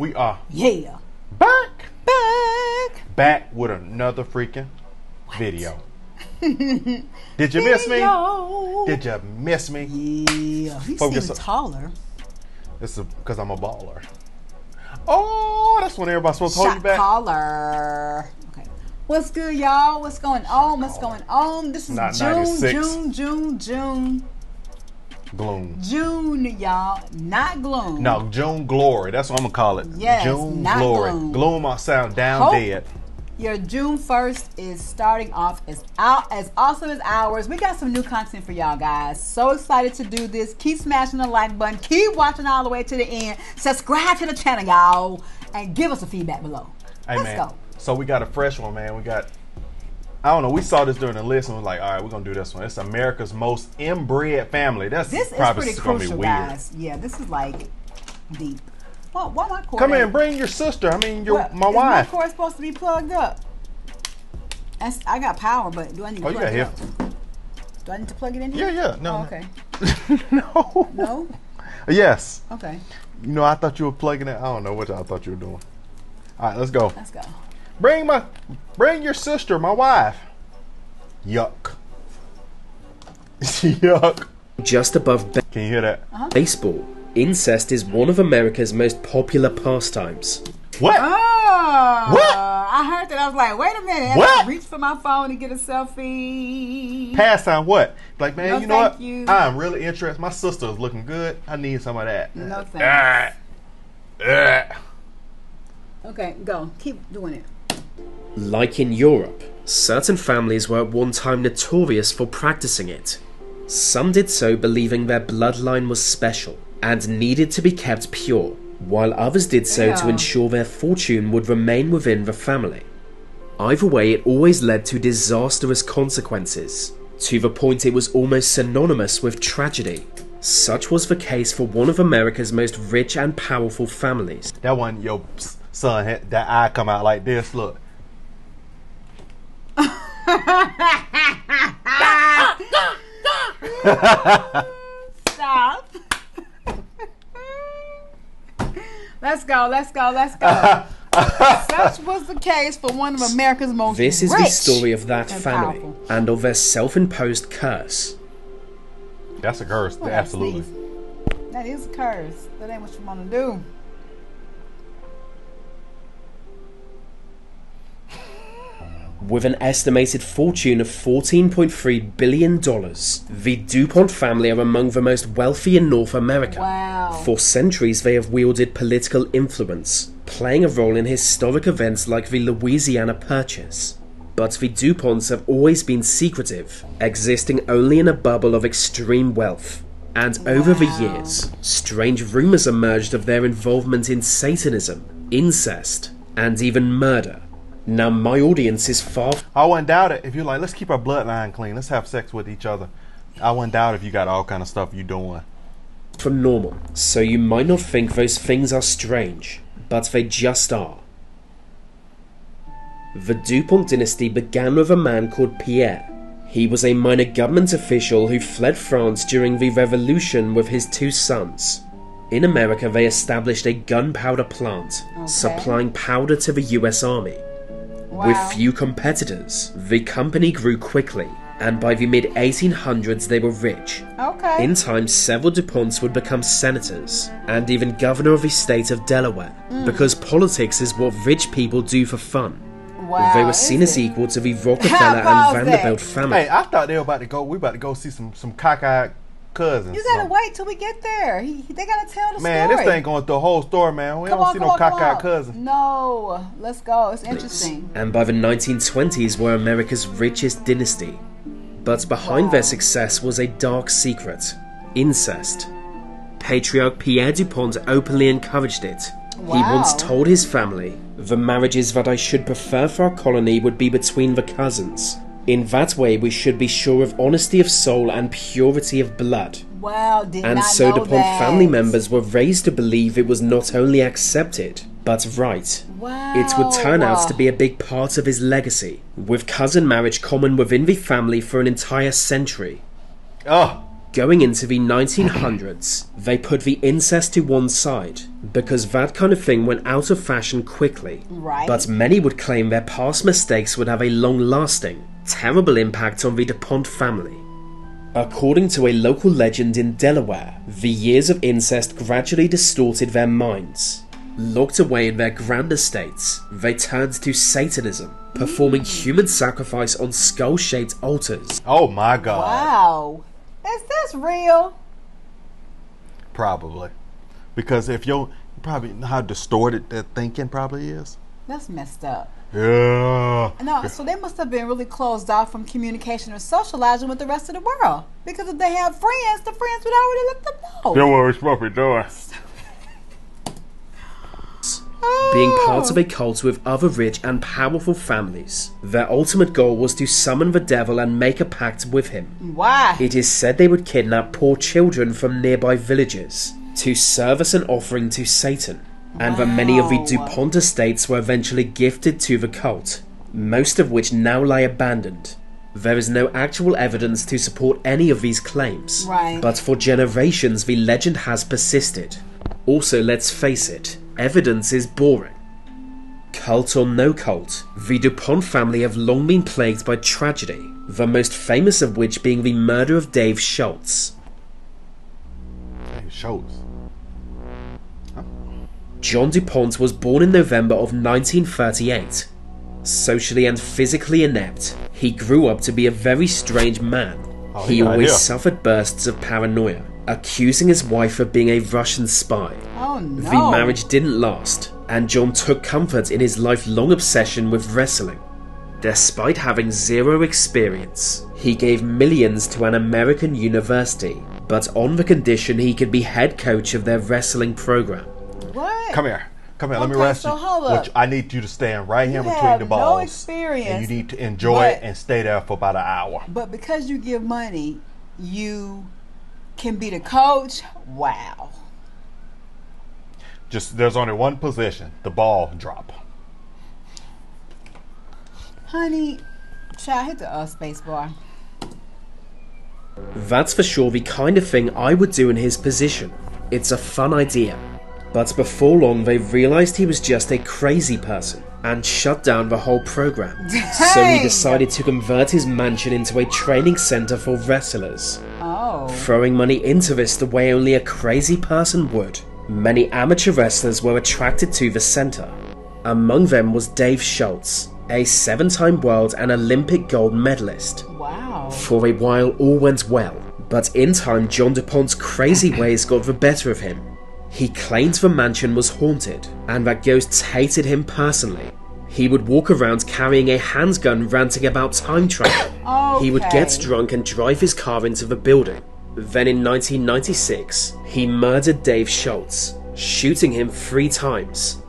We are back with another freaking video. Did you miss me? Did you miss me? Yeah, you seem taller. It's because I'm a baller. Oh, that's when everybody's supposed to hold you back. Caller. Okay. What's good, y'all? What's going on? What's going on? This is not June. Gloom. June, y'all. Not gloom. No, June glory. That's what I'm going to call it. Yes, June not glory. Gloom. Gloom, I sound down dead. Your June 1st is starting off as awesome as ours. We got some new content for y'all, guys. So excited to do this. Keep smashing the like button. Keep watching all the way to the end. Subscribe to the channel, y'all. And give us a feedback below. Hey, Let's go. So we got a fresh one, man. We got, I don't know, we saw this during the list and we're like, all right, we're going to do this one. It's America's most inbred family. This probably is going to be weird. Guys. Yeah, this is like deep. Well, why my cord? Come in, bring your sister. I mean, my wife. Is my cord supposed to be plugged up? I got power, but do I need to plug it up? Do I need to plug it in here? Yeah, yeah. No. Oh, okay. No. No? Yes. Okay. You know, I thought you were plugging it. I don't know what I thought you were doing. All right, let's go. Let's go. Bring your sister, my wife. Yuck. Yuck. Just above. Can you hear that? Baseball. Incest is one of America's most popular pastimes. What? Oh, what? I heard that. I was like, wait a minute. What? I reached for my phone to get a selfie. Pastime what? Like, man, you know what? I'm really interested. My sister is looking good. I need some of that. No thanks. Okay, go. Keep doing it. Like in Europe, certain families were at one time notorious for practicing it. Some did so believing their bloodline was special and needed to be kept pure, while others did so to ensure their fortune would remain within the family. Either way, it always led to disastrous consequences, to the point it was almost synonymous with tragedy. Such was the case for one of America's most rich and powerful families. That one, yo, son, that eye come out like this, look. Stop. Let's go, let's go, let's go. Such was the case for one of America's most rich. This is the story of that family powerful. And of their self-imposed curse. That's a curse, absolutely. That is a curse. That ain't what you want to do. With an estimated fortune of $14.3 billion, the DuPont family are among the most wealthy in North America. Wow. For centuries, they have wielded political influence, playing a role in historic events like the Louisiana Purchase. But the DuPonts have always been secretive, existing only in a bubble of extreme wealth. And over the years, strange rumors emerged of their involvement in Satanism, incest, and even murder. Now, my audience is far... I wouldn't doubt it if you're like, let's keep our bloodline clean. Let's have sex with each other. I wouldn't doubt if you got all kind of stuff you're doing. ...from normal. So you might not think those things are strange, but they just are. The DuPont dynasty began with a man called Pierre. He was a minor government official who fled France during the Revolution with his two sons. In America, they established a gunpowder plant, supplying powder to the US Army. Wow. With few competitors, the company grew quickly, and by the mid-1800s they were rich. Okay. In time, several DuPonts would become senators, and even governor of the state of Delaware, because politics is what rich people do for fun. Wow, they were seen as equal to the Rockefeller and Vanderbilt family. Hey, I thought they were about to go, we about to go see some cockeyed cousins. You gotta wait till we get there. They gotta tell the story. Man, this thing going through a whole story, man. We don't see no cockeyed cousins. No, let's go. It's interesting. And by the 1920s were America's richest dynasty. But behind their success was a dark secret. Incest. Patriarch Pierre DuPont openly encouraged it. Wow. He once told his family, "The marriages that I should prefer for our colony would be between the cousins. In that way, we should be sure of honesty of soul and purity of blood." Wow, did not know that. And so DuPont family members were raised to believe it was not only accepted, but right. Wow. It would turn out to be a big part of his legacy, with cousin marriage common within the family for an entire century. Oh, Going into the 1900s, they put the incest to one side, because that kind of thing went out of fashion quickly. Right. But many would claim their past mistakes would have a long-lasting, terrible impact on the DuPont family. According to a local legend in Delaware, the years of incest gradually distorted their minds. Locked away in their grand estates, they turned to Satanism, performing human sacrifice on skull-shaped altars. Oh my god. Wow. Is this real? Probably. Because if you're... Probably how distorted that thinking probably is. That's messed up. Yeah. No, so they must have been really closed off from communication or socializing with the rest of the world. Because if they had friends, the friends would already let them know. That's what we're supposed to be doing. Being part of a cult with other rich and powerful families, their ultimate goal was to summon the devil and make a pact with him. Why? It is said they would kidnap poor children from nearby villages to serve as an offering to Satan, and that many of the DuPont estates were eventually gifted to the cult, most of which now lie abandoned. There is no actual evidence to support any of these claims, but for generations the legend has persisted. Also, let's face it, evidence is boring. Cult or no cult, the DuPont family have long been plagued by tragedy, the most famous of which being the murder of Dave Schultz. Dave Schultz? Huh? John DuPont was born in November of 1938. Socially and physically inept, he grew up to be a very strange man. He always suffered bursts of paranoia, accusing his wife of being a Russian spy. Oh, no. The marriage didn't last, and John took comfort in his lifelong obsession with wrestling. Despite having zero experience, he gave millions to an American university, but on the condition he could be head coach of their wrestling program. What? Come here. Come here. Okay, let me rest you. I need you to stand right here between the balls. You have no experience. And you need to enjoy it and stay there for about an hour. But because you give money, you... can be the coach. Wow. Just there's only one position, the ball drop. Honey, child, hit the space bar. That's for sure the kind of thing I would do in his position. It's a fun idea. But before long they realized he was just a crazy person and shut down the whole program. Dang. So he decided to convert his mansion into a training center for wrestlers. Throwing money into this the way only a crazy person would. Many amateur wrestlers were attracted to the center. Among them was Dave Schultz, a 7-time world and Olympic gold medalist. Wow. For a while all went well, but in time John DuPont's crazy ways got the better of him. He claimed the mansion was haunted, and that ghosts hated him personally. He would walk around carrying a handgun ranting about time travel. Okay. He would get drunk and drive his car into the building. Then in 1996, he murdered Dave Schultz, shooting him 3 times.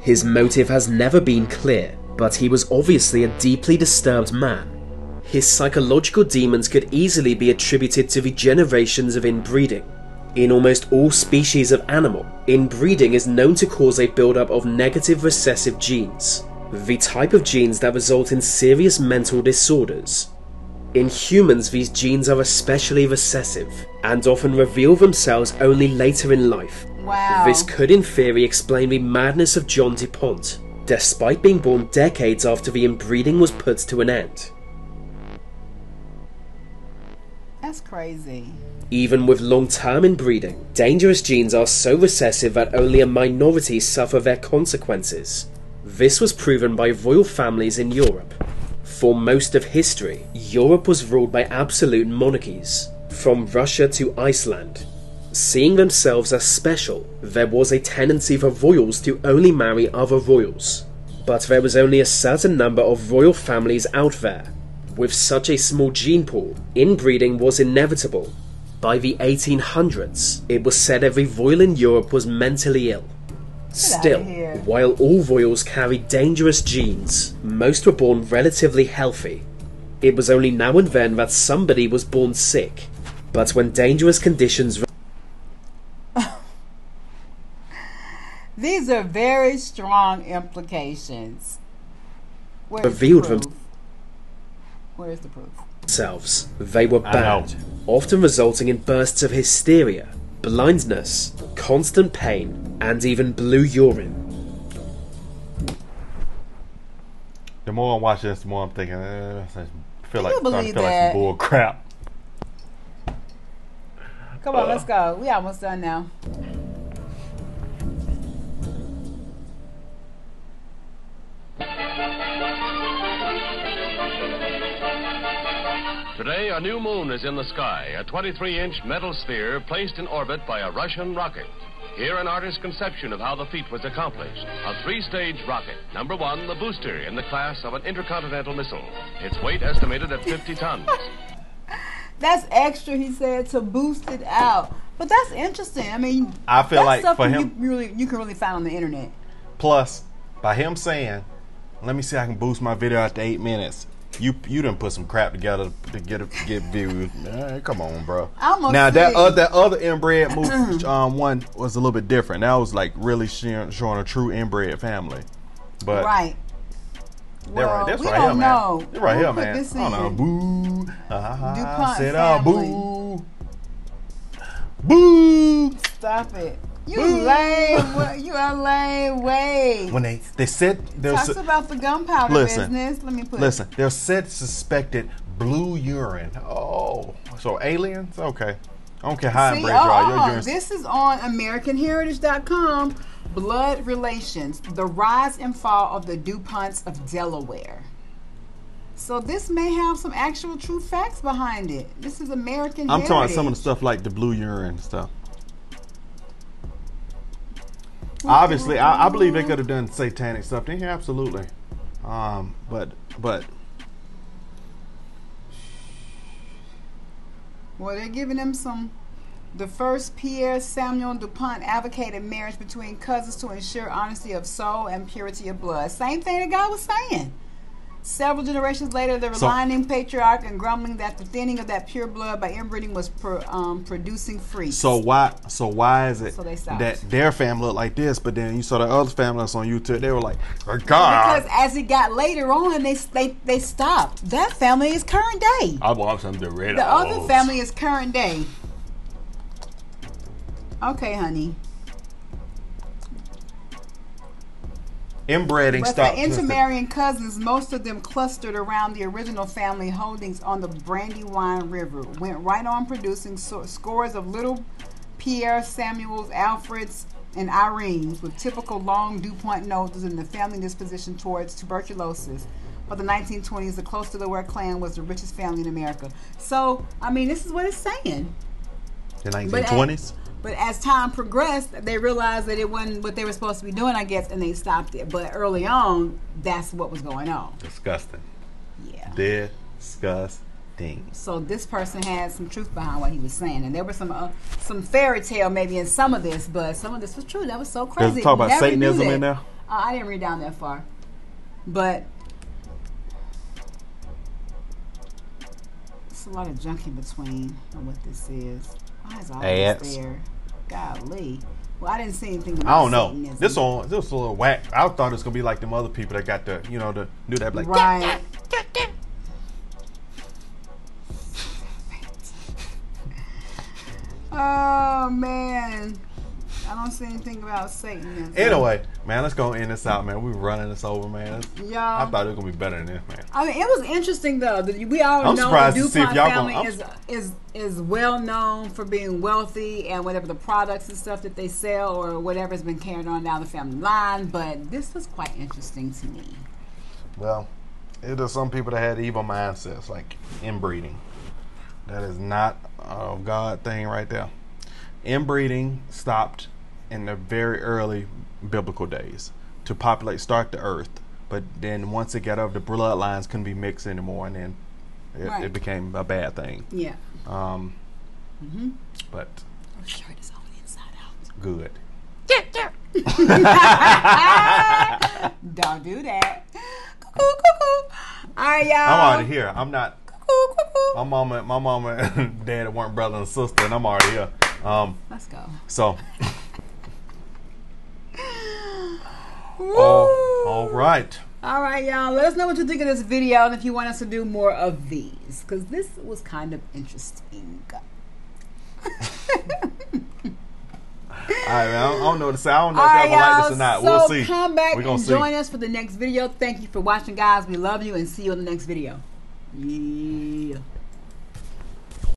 His motive has never been clear, but he was obviously a deeply disturbed man. His psychological demons could easily be attributed to the generations of inbreeding. In almost all species of animal, inbreeding is known to cause a buildup of negative recessive genes, the type of genes that result in serious mental disorders. In humans, these genes are especially recessive, and often reveal themselves only later in life. Wow. This could in theory explain the madness of John DuPont, despite being born decades after the inbreeding was put to an end. That's crazy. Even with long-term inbreeding, dangerous genes are so recessive that only a minority suffer their consequences. This was proven by royal families in Europe. For most of history, Europe was ruled by absolute monarchies, from Russia to Iceland. Seeing themselves as special, there was a tendency for royals to only marry other royals. But there was only a certain number of royal families out there. With such a small gene pool, inbreeding was inevitable. By the 1800s, it was said every royal in Europe was mentally ill. Still, while all royals carried dangerous genes, most were born relatively healthy. It was only now and then that somebody was born sick. But when dangerous conditions... These are very strong implications. Where's the proof? themselves. They were bad, often resulting in bursts of hysteria, blindness, constant pain, and even blue urine. The more I'm watching this, the more I'm thinking, I feel like some bull crap. Come on, let's go. We almost done now. Today, a new moon is in the sky, a 23-inch metal sphere placed in orbit by a Russian rocket. Here, an artist's conception of how the feat was accomplished. A three-stage rocket. Number one, the booster in the class of an intercontinental missile. Its weight estimated at 50 tons. That's extra, he said, to boost it out. But that's interesting. I mean, I feel like for him, you can really find on the internet. Plus, by him saying, "Let me see, I can boost my video out to 8 minutes." You done put some crap together to get views. Right, come on, bro. Now that other inbred movie, one was a little bit different. That was like really showing a true inbred family. But right, well, that's we right don't here, know. Man. That's right we'll here, man. Oh, no. Boo! I said, "Oh, boo, boo!" Stop it. You lame. You are lame. Wait. When they said talks about the gunpowder business. Let me put. Listen, they said suspected blue urine. Oh, so aliens? Okay, I don't care how inbred you are. This is on AmericanHeritage.com. Blood relations: the rise and fall of the DuPonts of Delaware. So this may have some actual true facts behind it. This is American. I'm talking some of the stuff like the blue urine stuff. Obviously, I believe they could have done satanic stuff. Yeah, absolutely. But well, they're giving them some. The first Pierre Samuel DuPont advocated marriage between cousins to ensure honesty of soul and purity of blood. Same thing the guy was saying. Several generations later, the relying patriarch and grumbling that the thinning of that pure blood by inbreeding was producing freaks. So why is it that their family looked like this, but then you saw the other families on YouTube, they were like, God. Because as it got later on, they stopped. That family is current day. I want some Doritos. The other family is current day. Okay, honey. Inbreeding stopped. But the intermarrying cousins, most of them clustered around the original family holdings on the Brandywine River, went right on producing scores of little Pierre Samuels, Alfreds, and Irenes with typical long DuPont noses and the family disposition towards tuberculosis. By the 1920s, the close to the Delaware clan was the richest family in America. So, I mean, this is what it's saying. The 1920s? But as time progressed, they realized that it wasn't what they were supposed to be doing, I guess, and they stopped it. But early on, that's what was going on. Disgusting. Yeah. Disgusting. So this person had some truth behind what he was saying, and there was some fairy tale maybe in some of this, but some of this was true. That was so crazy. Let's talk about Satanism in there. I didn't read down that far, but it's a lot of junk in between on what this is. Why is all this there? Golly. Well, I didn't see anything about Satanism. This was a little whack. I thought it was going to be like them other people that got the, you know, the new that like. Right. Oh, man. I don't see anything about Satanism. Anyway, man, let's go end this out, man. We're running this over, man. Yeah. I thought it was going to be better than this, man. I mean, it was interesting, though. We all know the DuPont family is well known for being wealthy and whatever the products and stuff that they sell or whatever has been carried on down the family line. But this was quite interesting to me. Well, it is some people that had evil mindsets, like inbreeding. That is not a God thing right there. Inbreeding stopped in the very early biblical days to start the earth, but then once it got over, the bloodlines couldn't be mixed anymore, and then it became a bad thing. Yeah. But your shirt is all inside out. Good. Don't do that. Cuckoo, cuckoo. All right, y'all. I'm out of here. I'm not. Cuckoo, cuckoo. My mama and dad weren't brother and sister, and I'm already here. Let's go. So. All right. All right, y'all, let us know what you think of this video and if you want us to do more of these, because this was kind of interesting. I don't know what to say. I don't know if y'all like this or not. We'll see. Come back and join us for the next video. Thank you for watching, guys. We love you and see you in the next video. Yeah.